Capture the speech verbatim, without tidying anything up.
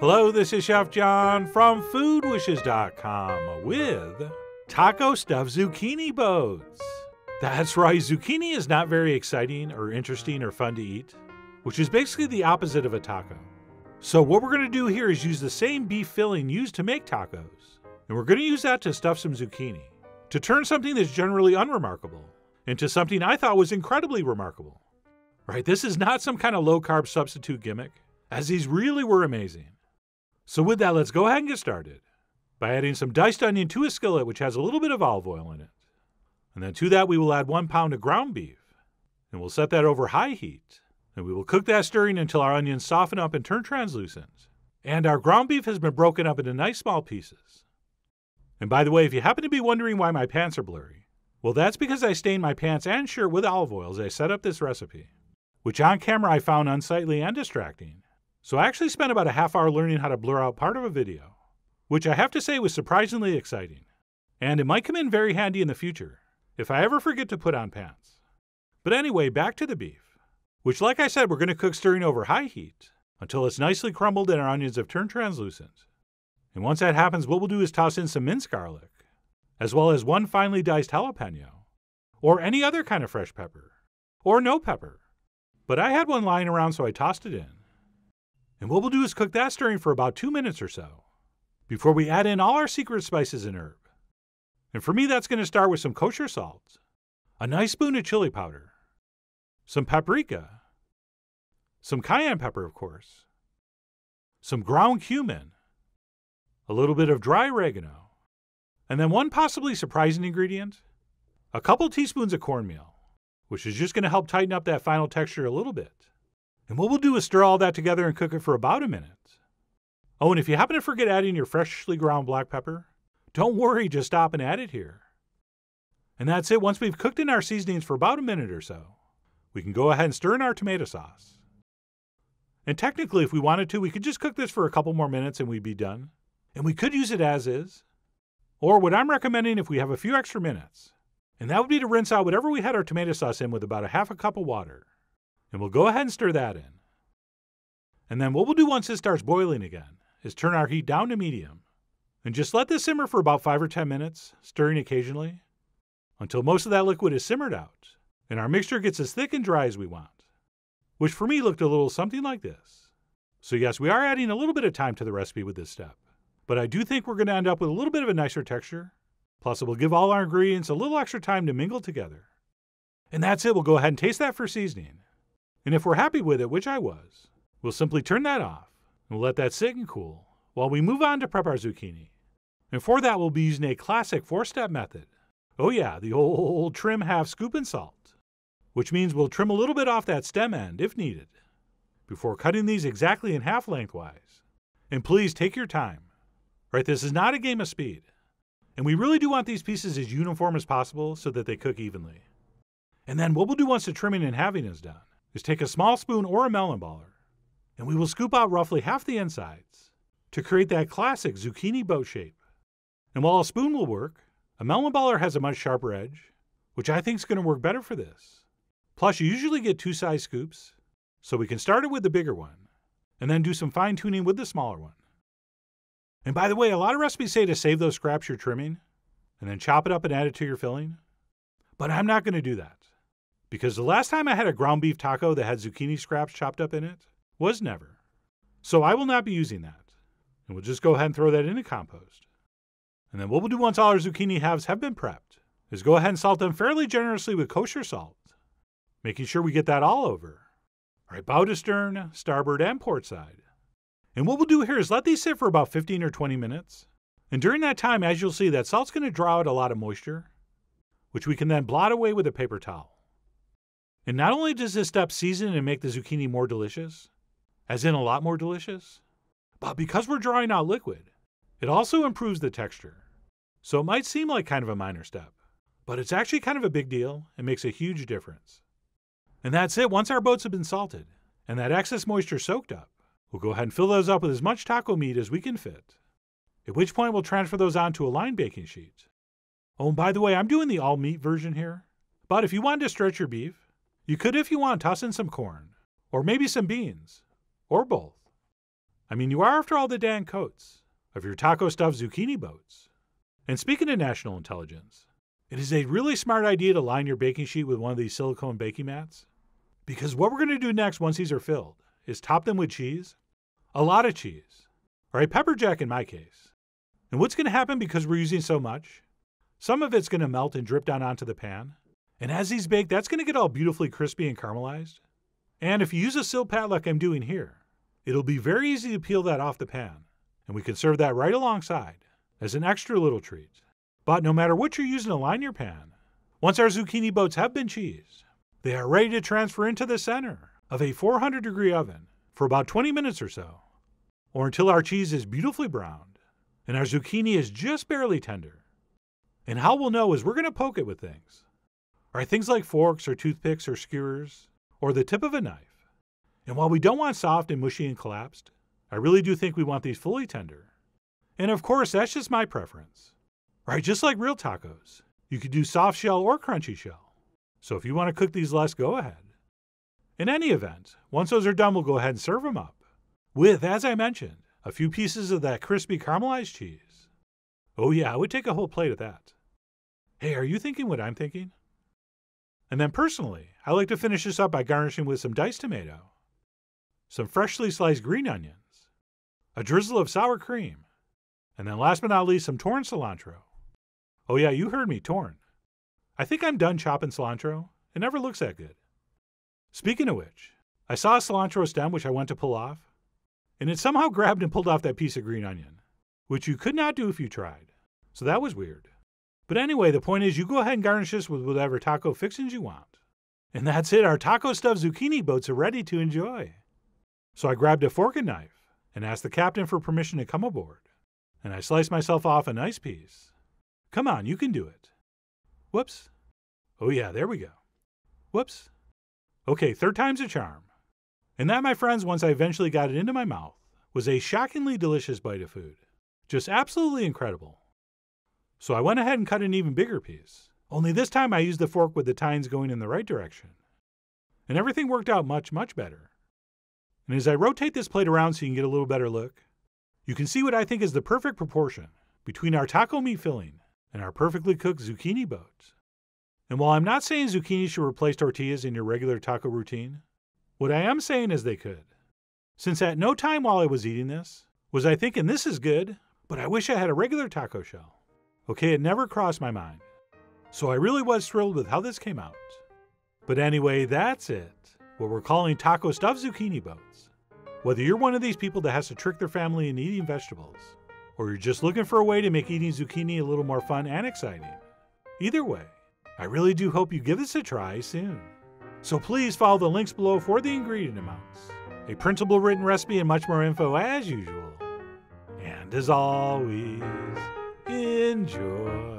Hello, this is Chef John from food wishes dot com with taco stuffed zucchini boats. That's right, zucchini is not very exciting or interesting or fun to eat, which is basically the opposite of a taco. So what we're going to do here is use the same beef filling used to make tacos, and we're going to use that to stuff some zucchini, to turn something that's generally unremarkable into something I thought was incredibly remarkable. Right, this is not some kind of low-carb substitute gimmick, as these really were amazing. So with that, let's go ahead and get started by adding some diced onion to a skillet which has a little bit of olive oil in it. And then to that we will add one pound of ground beef, and we'll set that over high heat. And we will cook that stirring until our onions soften up and turn translucent. And our ground beef has been broken up into nice small pieces. And by the way, if you happen to be wondering why my pants are blurry, well, that's because I stained my pants and shirt with olive oil as I set up this recipe, which on camera I found unsightly and distracting. So I actually spent about a half hour learning how to blur out part of a video, which I have to say was surprisingly exciting. And it might come in very handy in the future, if I ever forget to put on pants. But anyway, back to the beef, which like I said, we're going to cook stirring over high heat until it's nicely crumbled and our onions have turned translucent. And once that happens, what we'll do is toss in some minced garlic, as well as one finely diced jalapeno, or any other kind of fresh pepper, or no pepper. But I had one lying around, so I tossed it in. And what we'll do is cook that stirring for about two minutes or so before we add in all our secret spices and herb. And for me, that's going to start with some kosher salt, a nice spoon of chili powder, some paprika, some cayenne pepper, of course, some ground cumin, a little bit of dry oregano, and then one possibly surprising ingredient, a couple teaspoons of cornmeal, which is just going to help tighten up that final texture a little bit. And what we'll do is stir all that together and cook it for about a minute. Oh, and if you happen to forget adding your freshly ground black pepper, don't worry, just stop and add it here. And that's it. Once we've cooked in our seasonings for about a minute or so, we can go ahead and stir in our tomato sauce. And technically, if we wanted to, we could just cook this for a couple more minutes and we'd be done. And we could use it as is, or what I'm recommending if we have a few extra minutes, and that would be to rinse out whatever we had our tomato sauce in with about a half a cup of water. And we'll go ahead and stir that in. And then what we'll do once this starts boiling again is turn our heat down to medium and just let this simmer for about five or ten minutes, stirring occasionally, until most of that liquid is simmered out and our mixture gets as thick and dry as we want, which for me looked a little something like this. So yes, we are adding a little bit of time to the recipe with this step, but I do think we're going to end up with a little bit of a nicer texture, plus it will give all our ingredients a little extra time to mingle together. And that's it. We'll go ahead and taste that for seasoning. And if we're happy with it, which I was, we'll simply turn that off and we'll let that sit and cool while we move on to prep our zucchini. And for that, we'll be using a classic four-step method. Oh yeah, the old trim half scoop and salt, which means we'll trim a little bit off that stem end if needed before cutting these exactly in half lengthwise. And please take your time. Right, this is not a game of speed. And we really do want these pieces as uniform as possible so that they cook evenly. And then what we'll do once the trimming and halving is done is take a small spoon or a melon baller, and we will scoop out roughly half the insides to create that classic zucchini boat shape. And while a spoon will work, a melon baller has a much sharper edge, which I think is going to work better for this. Plus, you usually get two size scoops, so we can start it with the bigger one, and then do some fine-tuning with the smaller one. And by the way, a lot of recipes say to save those scraps you're trimming, and then chop it up and add it to your filling, but I'm not going to do that. Because the last time I had a ground beef taco that had zucchini scraps chopped up in it was never. So I will not be using that. And we'll just go ahead and throw that into compost. And then what we'll do once all our zucchini halves have been prepped is go ahead and salt them fairly generously with kosher salt, making sure we get that all over. All right, bow to stern, starboard, and port side. And what we'll do here is let these sit for about fifteen or twenty minutes. And during that time, as you'll see, that salt's going to draw out a lot of moisture, which we can then blot away with a paper towel. And not only does this step season and make the zucchini more delicious, as in a lot more delicious, but because we're drawing out liquid, it also improves the texture. So it might seem like kind of a minor step, but it's actually kind of a big deal and makes a huge difference. And that's it. Once our boats have been salted and that excess moisture soaked up, we'll go ahead and fill those up with as much taco meat as we can fit, at which point we'll transfer those onto a lined baking sheet. Oh, and by the way, I'm doing the all meat version here, but if you wanted to stretch your beef, you could if you want toss in some corn, or maybe some beans, or both. I mean, you are, after all, the Dan Coats of your taco-stuffed zucchini boats. And speaking of national intelligence, it is a really smart idea to line your baking sheet with one of these silicone baking mats, because what we're going to do next once these are filled is top them with cheese, a lot of cheese, or a pepper jack in my case. And what's going to happen because we're using so much, some of it's going to melt and drip down onto the pan, and as these bake, that's going to get all beautifully crispy and caramelized. And if you use a sill pad like I'm doing here, it'll be very easy to peel that off the pan, and we can serve that right alongside as an extra little treat. But no matter what you're using to line your pan, once our zucchini boats have been cheesed, they are ready to transfer into the center of a four hundred degree oven for about twenty minutes or so, or until our cheese is beautifully browned and our zucchini is just barely tender. And how we'll know is we're going to poke it with things. All right, things like forks or toothpicks or skewers or the tip of a knife. And while we don't want soft and mushy and collapsed, I really do think we want these fully tender. And of course, that's just my preference. All right, just like real tacos, you could do soft shell or crunchy shell. So if you want to cook these less, go ahead. In any event, once those are done, we'll go ahead and serve them up with, as I mentioned, a few pieces of that crispy caramelized cheese. Oh yeah, I would take a whole plate of that. Hey, are you thinking what I'm thinking? And then personally, I like to finish this up by garnishing with some diced tomato, some freshly sliced green onions, a drizzle of sour cream, and then last but not least, some torn cilantro. Oh yeah, you heard me, torn. I think I'm done chopping cilantro. It never looks that good. Speaking of which, I saw a cilantro stem which I went to pull off, and it somehow grabbed and pulled off that piece of green onion, which you could not do if you tried. So that was weird. But anyway, the point is you go ahead and garnish this with whatever taco fixings you want. And that's it, our taco-stuffed zucchini boats are ready to enjoy. So I grabbed a fork and knife and asked the captain for permission to come aboard. And I sliced myself off a nice piece. Come on, you can do it. Whoops. Oh yeah, there we go. Whoops. Okay, third time's a charm. And that, my friends, once I eventually got it into my mouth, was a shockingly delicious bite of food. Just absolutely incredible. So I went ahead and cut an even bigger piece, only this time I used the fork with the tines going in the right direction. And everything worked out much, much better. And as I rotate this plate around so you can get a little better look, you can see what I think is the perfect proportion between our taco meat filling and our perfectly cooked zucchini boats. And while I'm not saying zucchini should replace tortillas in your regular taco routine, what I am saying is they could. Since at no time while I was eating this was I thinking this is good, but I wish I had a regular taco shell. Okay, it never crossed my mind. So I really was thrilled with how this came out. But anyway, that's it. What we're calling taco stuffed zucchini boats. Whether you're one of these people that has to trick their family into eating vegetables, or you're just looking for a way to make eating zucchini a little more fun and exciting. Either way, I really do hope you give this a try soon. So please follow the links below for the ingredient amounts, a printable written recipe, and much more info as usual. And as always, enjoy.